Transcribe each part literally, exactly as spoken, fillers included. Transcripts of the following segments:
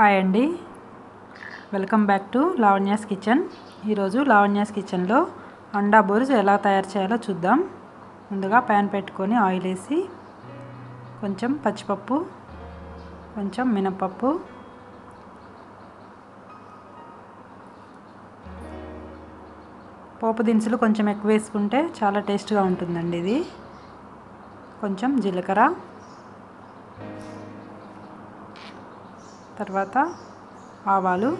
Hi అండి, welcome back to Lavanya's kitchen. ఈరోజు లావణ్యాస్ కిచెన్లో అండా బూర్జీ ఎలా తయారు చేయాలో చూద్దాం. ముందుగా ప్యాన్ పెట్టుకొని ఆయిల్ వేసి కొంచెం పచ్చిపప్పు, కొంచెం మినపప్పు, పోపు దినుసులు కొంచెం ఎక్కువ వేసుకుంటే చాలా టేస్ట్గా ఉంటుందండి ఇది. కొంచెం జీలకర్ర, తర్వాత ఆవాలు,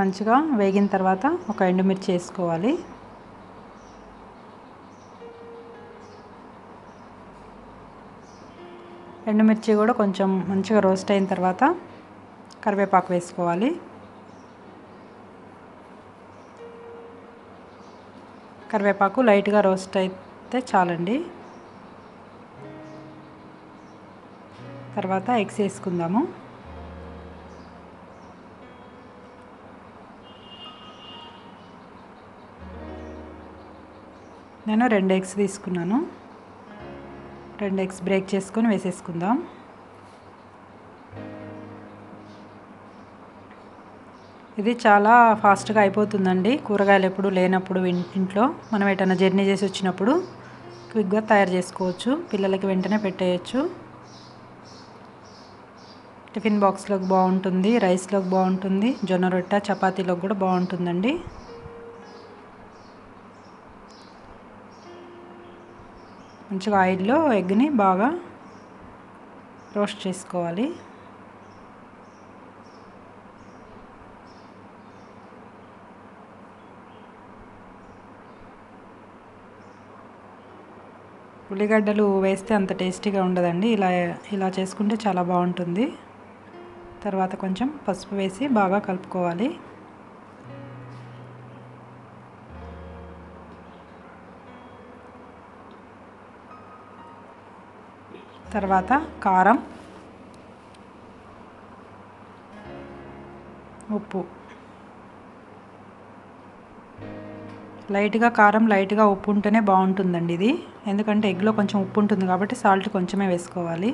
మంచిగా వేగిన తర్వాత ఒక ఎండుమిర్చి వేసుకోవాలి. ఎండుమిర్చి కూడా కొంచెం మంచిగా రోస్ట్ అయిన తర్వాత కరివేపాకు వేసుకోవాలి. కరివేపాకు లైట్గా రోస్ట్ అయితే చాలండి. తర్వాత ఎగ్స్ వేసుకుందాము. నేను రెండు ఎగ్స్ తీసుకున్నాను. రెండు ఎగ్స్ బ్రేక్ చేసుకొని వేసేసుకుందాం. ఇది చాలా ఫాస్ట్గా అయిపోతుందండి. కూరగాయలు ఎప్పుడు లేనప్పుడు ఇంట్లో మనం ఏదైనా జర్నీ చేసి వచ్చినప్పుడు క్విక్గా తయారు చేసుకోవచ్చు. పిల్లలకి వెంటనే పెట్టేయచ్చు. టిఫిన్ బాక్స్లోకి బాగుంటుంది, రైస్లోకి బాగుంటుంది, జొన్న రొట్టె, చపాతీలోకి కూడా బాగుంటుందండి. మంచిగా ఆయిల్లో ఎగ్ని బాగా రోస్ట్ చేసుకోవాలి. ఉల్లిగడ్డలు వేస్తే అంత టేస్టీగా ఉండదండి. ఇలా ఇలా చేసుకుంటే చాలా బాగుంటుంది. తర్వాత కొంచెం పసుపు వేసి బాగా కలుపుకోవాలి. తర్వాత కారం, ఉప్పు, లైట్గా కారం, లైట్గా ఉప్పు ఉంటేనే బాగుంటుందండి ఇది. ఎందుకంటే ఎగ్లో కొంచెం ఉప్పు ఉంటుంది కాబట్టి సాల్ట్ కొంచెమే వేసుకోవాలి.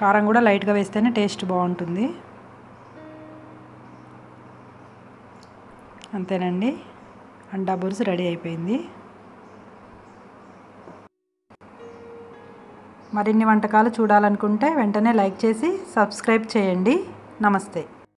కారం కూడా లైట్గా వేస్తేనే టేస్ట్ బాగుంటుంది. అంతేనండి, అండా బూర్జీ రెడీ అయిపోయింది. మరిన్ని వంటకాలు చూడాలనుకుంటే వెంటనే లైక్ చేసి సబ్స్క్రైబ్ చేయండి. నమస్తే.